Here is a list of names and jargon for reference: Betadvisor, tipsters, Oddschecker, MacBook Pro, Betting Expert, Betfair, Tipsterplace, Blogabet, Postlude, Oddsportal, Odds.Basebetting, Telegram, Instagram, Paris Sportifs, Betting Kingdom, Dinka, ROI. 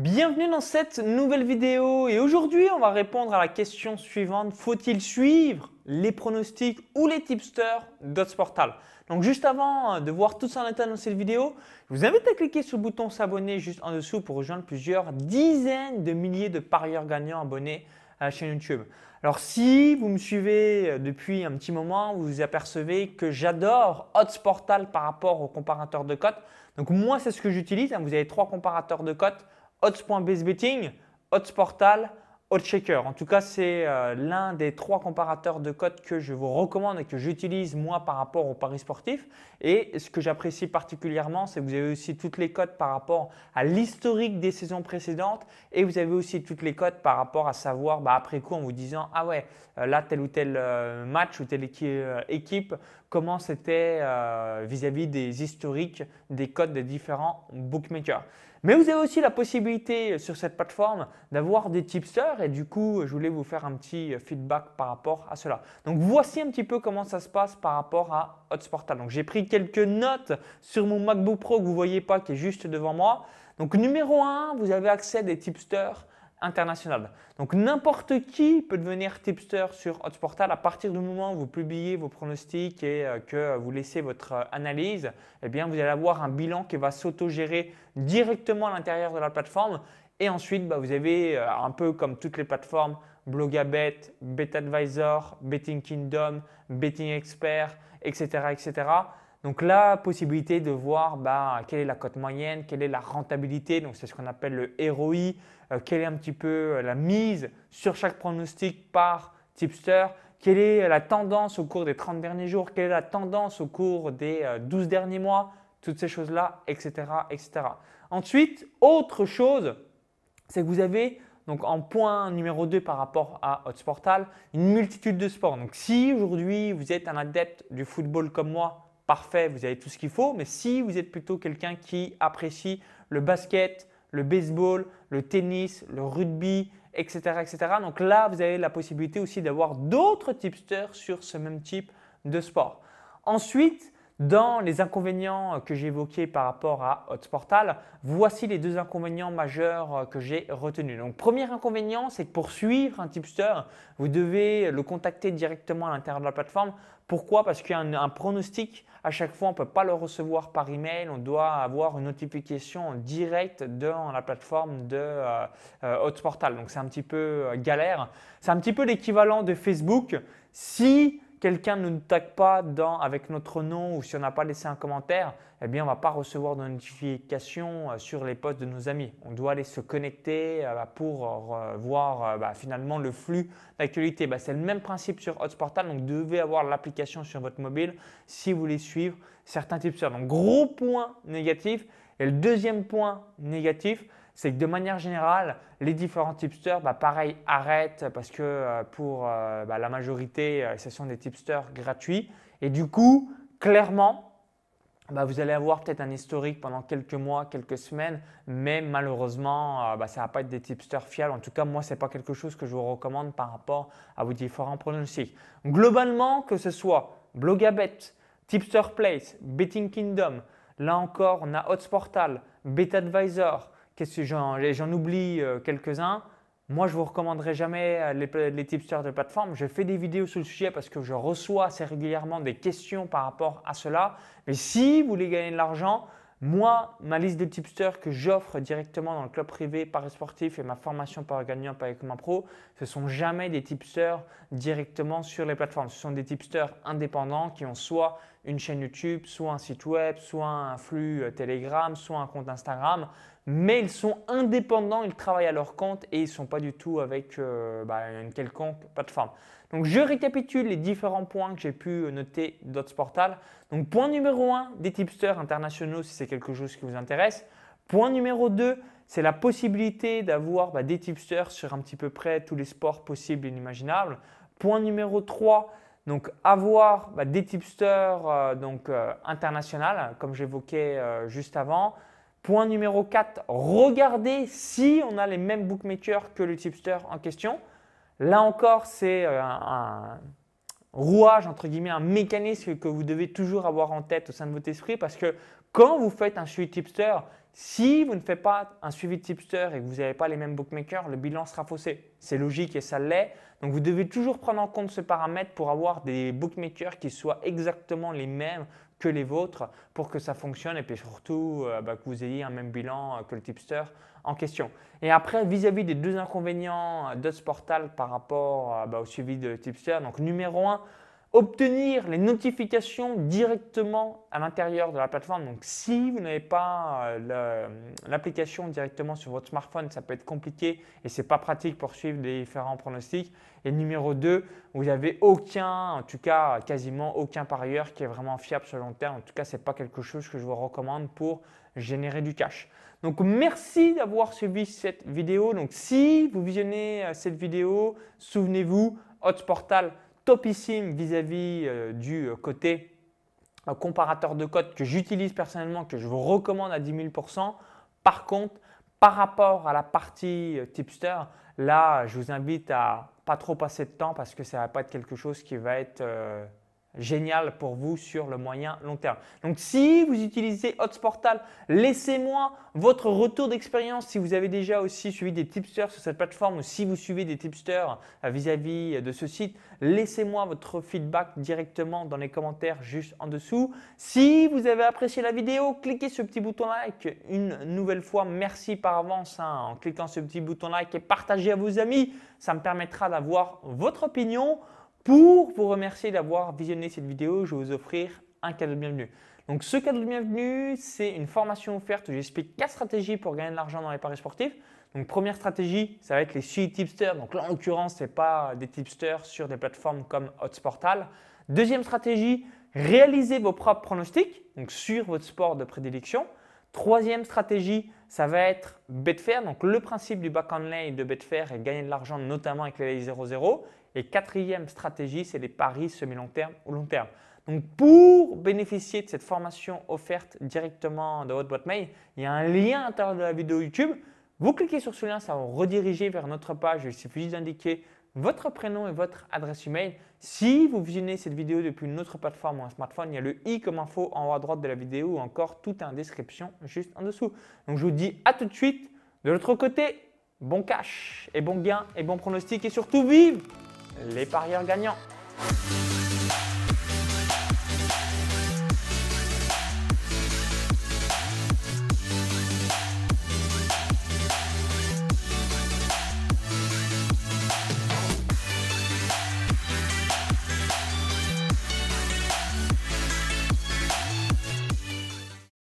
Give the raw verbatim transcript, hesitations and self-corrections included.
Bienvenue dans cette nouvelle vidéo et aujourd'hui on va répondre à la question suivante: faut-il suivre les pronostics ou les tipsters d'Oddsportal? Donc juste avant de voir tout ça en détail dans cette vidéo, je vous invite à cliquer sur le bouton s'abonner juste en dessous pour rejoindre plusieurs dizaines de milliers de parieurs gagnants abonnés à la chaîne YouTube. Alors si vous me suivez depuis un petit moment, vous vous apercevez que j'adore Oddsportal par rapport aux comparateurs de cotes. Donc moi c'est ce que j'utilise, vous avez trois comparateurs de cotes: Odds.Basebetting, Oddsportal, Oddschecker. En tout cas, c'est euh, l'un des trois comparateurs de cotes que je vous recommande et que j'utilise moi par rapport aux paris sportifs. Et ce que j'apprécie particulièrement, c'est que vous avez aussi toutes les cotes par rapport à l'historique des saisons précédentes et vous avez aussi toutes les cotes par rapport à savoir bah, après coup en vous disant « Ah ouais, euh, là tel ou tel euh, match ou telle équi euh, équipe, comment c'était euh, vis-à-vis des historiques des cotes des différents bookmakers ». Mais vous avez aussi la possibilité sur cette plateforme d'avoir des tipsters et du coup, je voulais vous faire un petit feedback par rapport à cela. Donc, voici un petit peu comment ça se passe par rapport à Oddsportal. Donc, j'ai pris quelques notes sur mon MacBook Pro que vous ne voyez pas, qui est juste devant moi. Donc, numéro un, vous avez accès à des tipsters international. Donc n'importe qui peut devenir tipster sur Oddsportal à partir du moment où vous publiez vos pronostics et euh, que vous laissez votre euh, analyse. Eh bien, vous allez avoir un bilan qui va s'autogérer directement à l'intérieur de la plateforme. Et ensuite, bah, vous avez euh, un peu comme toutes les plateformes, Blogabet, Betadvisor, Betting Kingdom, Betting Expert, et cetera, et cetera. Donc la possibilité de voir bah, quelle est la cote moyenne, quelle est la rentabilité, donc c'est ce qu'on appelle le R O I, euh, quelle est un petit peu la mise sur chaque pronostic par tipster, quelle est la tendance au cours des trente derniers jours, quelle est la tendance au cours des euh, douze derniers mois, toutes ces choses-là, et cetera, et cetera. Ensuite, autre chose, c'est que vous avez… Donc, en point numéro deux par rapport à Oddsportal, une multitude de sports. Donc, si aujourd'hui vous êtes un adepte du football comme moi, parfait, vous avez tout ce qu'il faut. Mais si vous êtes plutôt quelqu'un qui apprécie le basket, le baseball, le tennis, le rugby, et cetera, et cetera. Donc là, vous avez la possibilité aussi d'avoir d'autres tipsters sur ce même type de sport. Ensuite, dans les inconvénients que j'évoquais par rapport à Oddsportal, voici les deux inconvénients majeurs que j'ai retenus. Donc, premier inconvénient, c'est que pour suivre un tipster, vous devez le contacter directement à l'intérieur de la plateforme. Pourquoi? Parce qu'un pronostic, à chaque fois, on ne peut pas le recevoir par email. On doit avoir une notification directe dans la plateforme de euh, euh, Oddsportal. Donc, c'est un petit peu euh, galère. C'est un petit peu l'équivalent de Facebook. Si quelqu'un ne nous tag pas dans, avec notre nom ou si on n'a pas laissé un commentaire, eh bien, on ne va pas recevoir de notification sur les posts de nos amis. On doit aller se connecter pour voir finalement le flux d'actualité. C'est le même principe sur Oddsportal. Donc, vous devez avoir l'application sur votre mobile si vous voulez suivre certains tipsters. Donc, gros point négatif. Et le deuxième point négatif, c'est que de manière générale, les différents tipsters, bah pareil, arrêtent parce que pour euh, bah, la majorité, ce sont des tipsters gratuits. Et du coup, clairement, bah, vous allez avoir peut-être un historique pendant quelques mois, quelques semaines, mais malheureusement, euh, bah, ça ne va pas être des tipsters fiables. En tout cas, moi, ce n'est pas quelque chose que je vous recommande par rapport à vos différents pronostics. Globalement, que ce soit Blogabet, Tipsterplace, Betting Kingdom, là encore, on a Oddsportal, Betadvisor. Qu'est-ce que j'en, j'en oublie quelques-uns. Moi, je ne vous recommanderai jamais les, les tipsters de plateforme. Je fais des vidéos sur le sujet parce que je reçois assez régulièrement des questions par rapport à cela. Mais si vous voulez gagner de l'argent, moi, ma liste de tipsters que j'offre directement dans le club privé Paris Sportif et ma formation Paris Gagnant avec ma pro, ce ne sont jamais des tipsters directement sur les plateformes. Ce sont des tipsters indépendants qui ont soit une chaîne YouTube, soit un site web, soit un flux Telegram, soit un compte Instagram. Mais ils sont indépendants, ils travaillent à leur compte et ils ne sont pas du tout avec euh, bah, une quelconque plateforme. Donc, je récapitule les différents points que j'ai pu noter d'Oddsportal. Donc, point numéro un, des tipsters internationaux si c'est quelque chose qui vous intéresse. Point numéro deux, c'est la possibilité d'avoir bah, des tipsters sur un petit peu près tous les sports possibles et inimaginables. Point numéro trois, donc avoir bah, des tipsters euh, donc, euh, internationaux comme j'évoquais euh, juste avant. Point numéro quatre, regardez si on a les mêmes bookmakers que le tipster en question. Là encore, c'est un, un rouage, entre guillemets, un mécanisme que vous devez toujours avoir en tête au sein de votre esprit parce que quand vous faites un suivi tipster, Si vous ne faites pas un suivi de tipster et que vous n'avez pas les mêmes bookmakers, le bilan sera faussé. C'est logique et ça l'est. Donc, vous devez toujours prendre en compte ce paramètre pour avoir des bookmakers qui soient exactement les mêmes que les vôtres pour que ça fonctionne et puis surtout euh, bah, que vous ayez un même bilan euh, que le tipster en question. Et après, vis-à-vis des deux inconvénients d'Oddsportal par rapport euh, bah, au suivi de tipster, donc numéro un, obtenir les notifications directement à l'intérieur de la plateforme. Donc, si vous n'avez pas euh, l'application directement sur votre smartphone, ça peut être compliqué et ce n'est pas pratique pour suivre les différents pronostics. Et numéro deux, vous n'avez aucun, en tout cas quasiment aucun parieur qui est vraiment fiable sur le long terme. En tout cas, ce n'est pas quelque chose que je vous recommande pour générer du cash. Donc, merci d'avoir suivi cette vidéo. Donc, si vous visionnez cette vidéo, souvenez-vous, Oddsportal topissime vis-à-vis euh, du euh, côté euh, comparateur de cotes que j'utilise personnellement, que je vous recommande à dix mille pour cent. Par contre, par rapport à la partie euh, tipster, là, je vous invite à pas trop passer de temps parce que ça ne va pas être quelque chose qui va être euh, génial pour vous sur le moyen long terme. Donc, si vous utilisez Oddsportal, laissez-moi votre retour d'expérience si vous avez déjà aussi suivi des tipsters sur cette plateforme ou si vous suivez des tipsters vis-à-vis de ce site. Laissez-moi votre feedback directement dans les commentaires juste en dessous. Si vous avez apprécié la vidéo, cliquez sur le petit bouton like une nouvelle fois. Merci par avance hein, en cliquant sur le petit bouton like et partagez à vos amis. Ça me permettra d'avoir votre opinion. Pour vous remercier d'avoir visionné cette vidéo, je vais vous offrir un cadeau de bienvenue. Donc, ce cadeau de bienvenue, c'est une formation offerte où j'explique quatre stratégies pour gagner de l'argent dans les paris sportifs. Donc, première stratégie, ça va être les suivis tipsters. Donc là, en l'occurrence, ce n'est pas des tipsters sur des plateformes comme Oddsportal. Deuxième stratégie, réaliser vos propres pronostics donc sur votre sport de prédilection. Troisième stratégie, ça va être Betfair. Donc, le principe du back online de Betfair est gagner de l'argent, notamment avec les zéro zéro. Et quatrième stratégie, c'est les paris semi-long terme ou long terme. Donc, pour bénéficier de cette formation offerte directement de votre boîte mail, il y a un lien à l'intérieur de la vidéo YouTube. Vous cliquez sur ce lien, ça va vous rediriger vers notre page. Il suffit juste d'indiquer votre prénom et votre adresse email. Si vous visionnez cette vidéo depuis une autre plateforme ou un smartphone, il y a le i comme info en haut à droite de la vidéo ou encore tout est en description juste en dessous. Donc, je vous dis à tout de suite. De l'autre côté, bon cash et bon gain et bon pronostic et surtout vive les parieurs gagnants.